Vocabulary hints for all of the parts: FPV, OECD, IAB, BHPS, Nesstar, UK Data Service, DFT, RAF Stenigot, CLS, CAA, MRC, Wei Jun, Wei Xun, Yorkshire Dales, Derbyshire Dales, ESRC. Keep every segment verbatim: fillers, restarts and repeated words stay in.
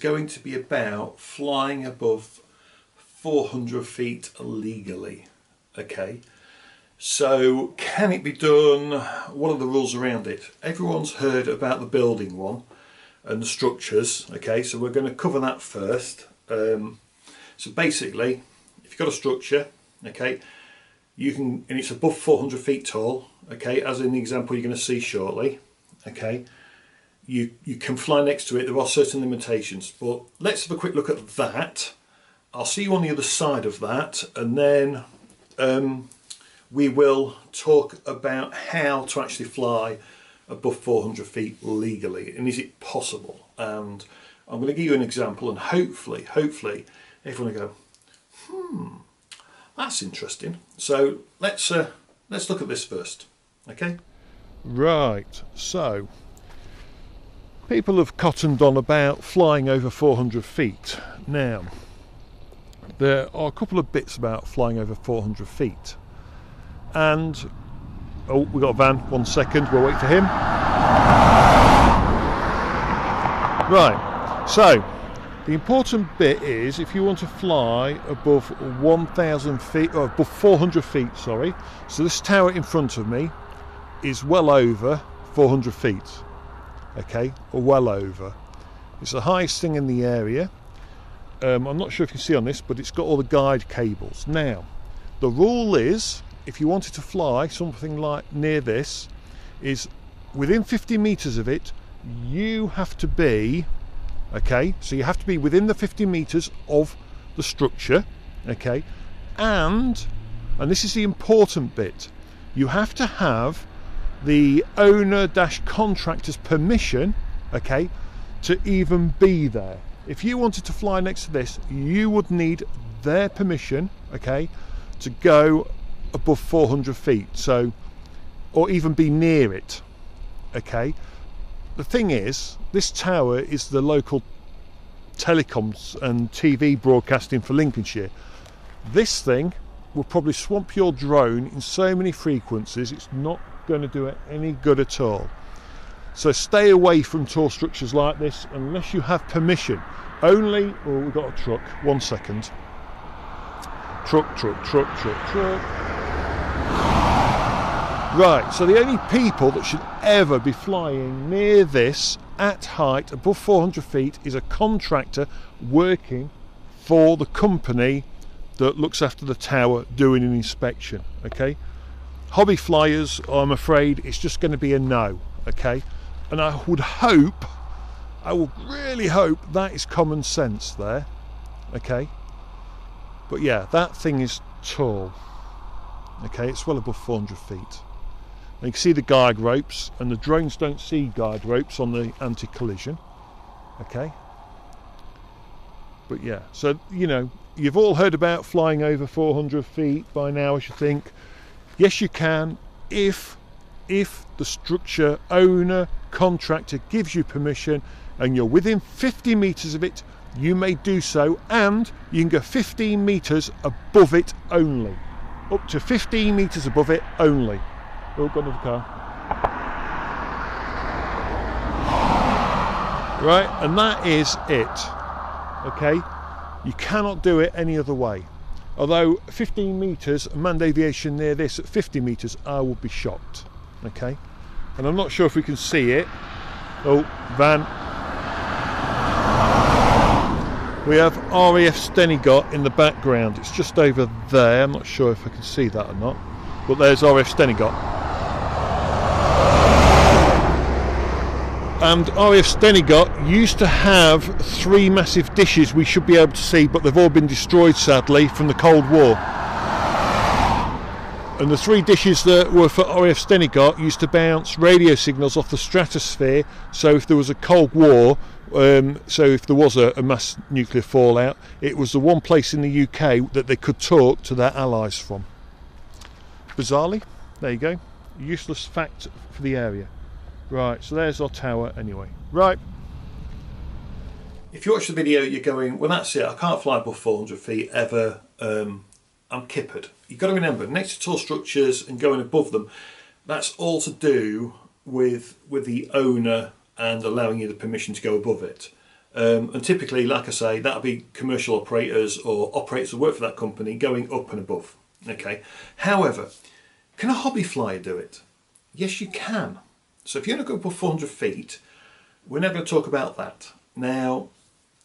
going to be about flying above four hundred feet legally. Okay, so can it be done? What are the rules around it? Everyone's heard about the building one and the structures. Okay, so we're going to cover that first. Um, so basically, if you've got a structure, okay, you can, and it's above four hundred feet tall, okay, as in the example you're going to see shortly, okay, you, you can fly next to it. There are certain limitations, but let's have a quick look at that. I'll see you on the other side of that, and then um, we will talk about how to actually fly above four hundred feet legally, and is it possible? And I'm going to give you an example, and hopefully, hopefully, everyone will go, hmm, that's interesting. So let's uh, let's look at this first, okay? Right. So people have cottoned on about flying over four hundred feet. Now, there are a couple of bits about flying over four hundred feet, and oh, we got a van. One second, we'll wait for him. Right. So, the important bit is if you want to fly above one thousand feet, or above four hundred feet, sorry. So this tower in front of me is well over four hundred feet, okay, or well over. It's the highest thing in the area. Um, I'm not sure if you can see on this, but it's got all the guide cables. Now, the rule is, if you wanted to fly something like near this, is within fifty meters of it, you have to be, okay, so you have to be within the fifty meters of the structure, okay, and and this is the important bit, you have to have the owner dash contractor's permission, okay, to even be there. If you wanted to fly next to this, you would need their permission, okay, to go above four hundred feet, so, or even be near it, okay. The thing is, this tower is the local telecoms and T V broadcasting for Lincolnshire. This thing will probably swamp your drone in so many frequencies, it's not going to do it any good at all. So stay away from tall structures like this unless you have permission. Only, oh, we've got a truck, one second. Truck, truck, truck, truck, truck. Right, so the only people that should ever be flying near this at height above four hundred feet is a contractor working for the company that looks after the tower doing an inspection, okay? Hobby flyers, I'm afraid it's just going to be a no, okay? And I would hope, I would really hope that is common sense there, okay? But yeah, that thing is tall, okay? It's well above four hundred feet. And you can see the guide ropes, and the drones don't see guide ropes on the anti-collision, okay? But yeah, so, you know, you've all heard about flying over four hundred feet by now, I should think. Yes, you can, if, if the structure owner, contractor gives you permission and you're within fifty meters of it, you may do so, and you can go fifteen meters above it only. Up to fifteen meters above it only. Oh, got another car. Right, and that is it. Okay, you cannot do it any other way. Although fifteen meters, manned aviation near this at fifty meters, I would be shocked. Okay, and I'm not sure if we can see it. Oh, van. We have R A F Stenigot in the background. It's just over there. I'm not sure if I can see that or not. But there's R A F Stenigot. And R A F Stenigot used to have three massive dishes we should be able to see, but they've all been destroyed, sadly, from the Cold War. And the three dishes that were for R A F Stenigot used to bounce radio signals off the stratosphere, so if there was a Cold War, um, so if there was a, a mass nuclear fallout, it was the one place in the U K that they could talk to their allies from. Bizarrely, there you go, useless fact for the area. Right, so there's our tower anyway. Right. If you watch the video, you're going, well, that's it, I can't fly above four hundred feet ever, um, I'm kippered. You've got to remember, next to tall structures and going above them, that's all to do with, with the owner and allowing you the permission to go above it. Um, and typically, like I say, that'll be commercial operators or operators who work for that company going up and above. Okay. However, can a hobby flyer do it? Yes, you can. So if you're going to go above four hundred feet, we're never going to talk about that. Now,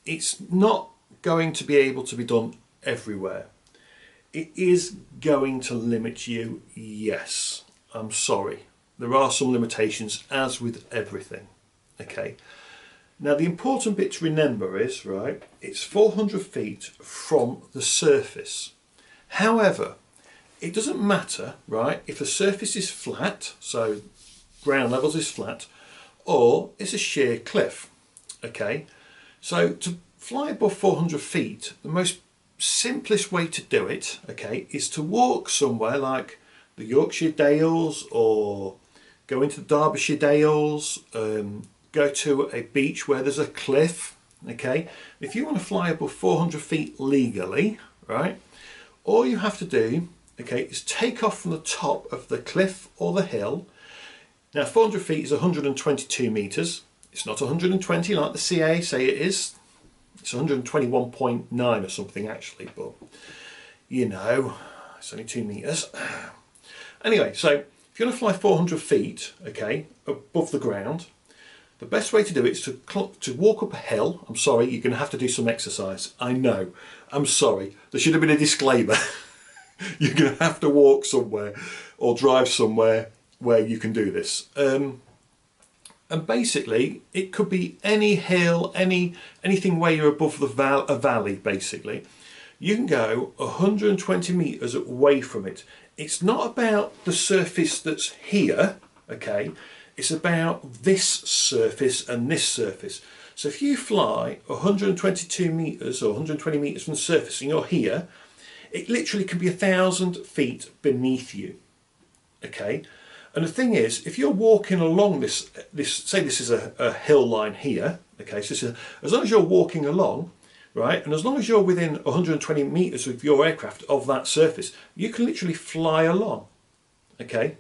it's not going to be able to be done everywhere. It is going to limit you, yes. I'm sorry. There are some limitations, as with everything. Okay. Now, the important bit to remember is, right, it's four hundred feet from the surface. However, it doesn't matter, right, if the surface is flat, so ground levels is flat, or it's a sheer cliff, okay? So to fly above four hundred feet, the most simplest way to do it, okay, is to walk somewhere like the Yorkshire Dales or go into the Derbyshire Dales, um, go to a beach where there's a cliff, okay? If you want to fly above four hundred feet legally, right, all you have to do, okay, is take off from the top of the cliff or the hill. Now, four hundred feet is one hundred twenty-two meters. It's not one hundred twenty like the C A A say it is. It's one hundred twenty-one point nine or something actually, but you know, it's only two meters. Anyway, so if you want to fly four hundred feet, okay, above the ground, the best way to do it is to, to walk up a hill. I'm sorry, you're going to have to do some exercise. I know. I'm sorry. There should have been a disclaimer. You're going to have to walk somewhere or drive somewhere where you can do this. Um, and basically, it could be any hill, any anything where you're above the val a valley, basically. You can go one hundred twenty metres away from it. It's not about the surface that's here, okay? It's about this surface and this surface. So if you fly one hundred twenty-two metres or one hundred twenty metres from the surface and you're here, it literally can be a thousand feet beneath you, okay? And the thing is, if you're walking along this, this say this is a, a hill line here, okay? So this is, as long as you're walking along, right, and as long as you're within one hundred twenty metres of your aircraft of that surface, you can literally fly along, okay?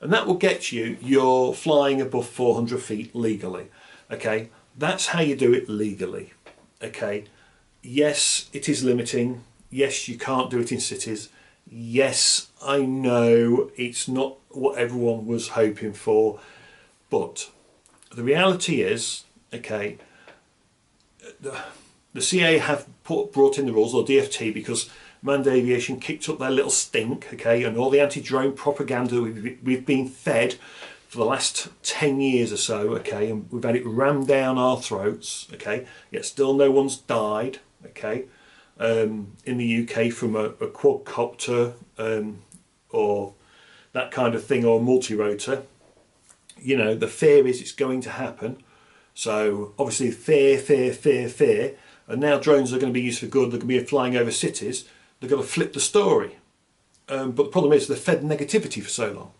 And that will get you your flying above four hundred feet legally, okay? That's how you do it legally, okay? Yes, it is limiting. Yes, you can't do it in cities. Yes, I know it's not what everyone was hoping for, but the reality is, okay, the, the C A A have put, brought in the rules, or D F T, because manned aviation kicked up their little stink, okay, and all the anti-drone propaganda we've, we've been fed for the last ten years or so, okay, and we've had it rammed down our throats, okay, yet still no one's died, okay, um, in the U K from a, a quadcopter um, or that kind of thing, or multi-rotor. You know, the fear is it's going to happen, so obviously fear, fear, fear, fear, and now drones are going to be used for good, they're going to be flying over cities. They've got to flip the story. Um, but the problem is they've fed negativity for so long.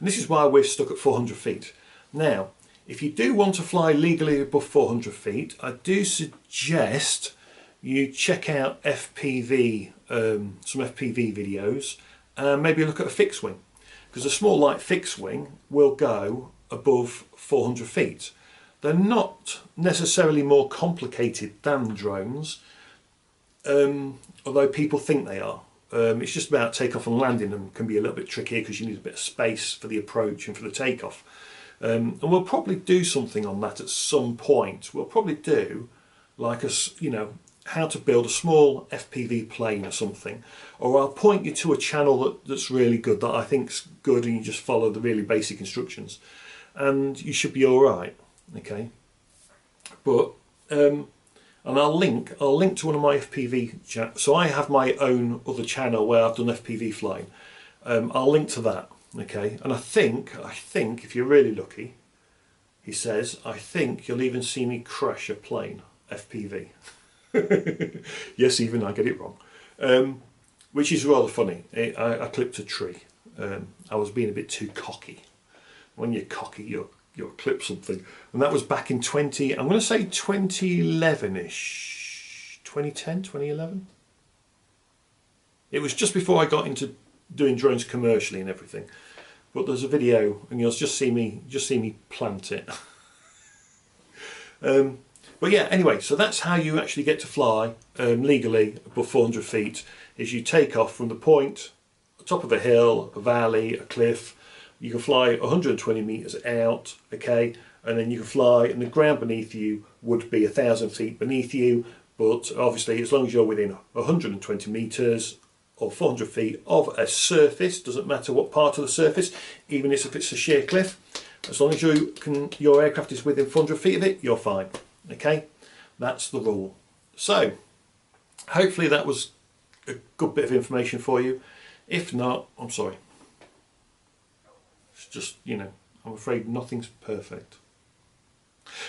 And this is why we're stuck at four hundred feet. Now, if you do want to fly legally above four hundred feet, I do suggest you check out F P V, um, some F P V videos, and maybe look at a fixed wing. Because a small light fixed wing will go above four hundred feet. They're not necessarily more complicated than drones, Um, although people think they are. Um, it's just about takeoff and landing, and can be a little bit trickier because you need a bit of space for the approach and for the takeoff. Um, and we'll probably do something on that at some point. We'll probably do like a, you know, how to build a small F P V plane or something. Or I'll point you to a channel that, that's really good, that I think's good, and you just follow the really basic instructions, and you should be all right. Okay, but. Um, And I'll link, I'll link to one of my F P V channels. So I have my own other channel where I've done F P V flying. Um, I'll link to that, okay? And I think, I think, if you're really lucky, he says, I think you'll even see me crash a plane, F P V. Yes, even I get it wrong. Um, which is rather funny. It, I, I clipped a tree. Um, I was being a bit too cocky. When you're cocky, you're you'll clip something, and that was back in twenty, I'm going to say twenty eleven-ish, twenty ten, twenty eleven. It was just before I got into doing drones commercially and everything, but there's a video, and you'll just see me, just see me plant it. um, But yeah, anyway, so that's how you actually get to fly um, legally above four hundred feet, is you take off from the point, top of a hill, a valley, a cliff. You can fly one hundred twenty metres out, okay, and then you can fly, and the ground beneath you would be one thousand feet beneath you, but obviously as long as you're within one hundred twenty metres or four hundred feet of a surface, doesn't matter what part of the surface, even if it's a sheer cliff, as long as you can, your aircraft is within four hundred feet of it, you're fine, okay? That's the rule. So, hopefully that was a good bit of information for you. If not, I'm sorry. It's just, you know, I'm afraid nothing's perfect.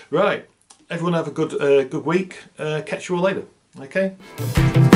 Right, everyone have a good, uh, good week. Uh, catch you all later, okay?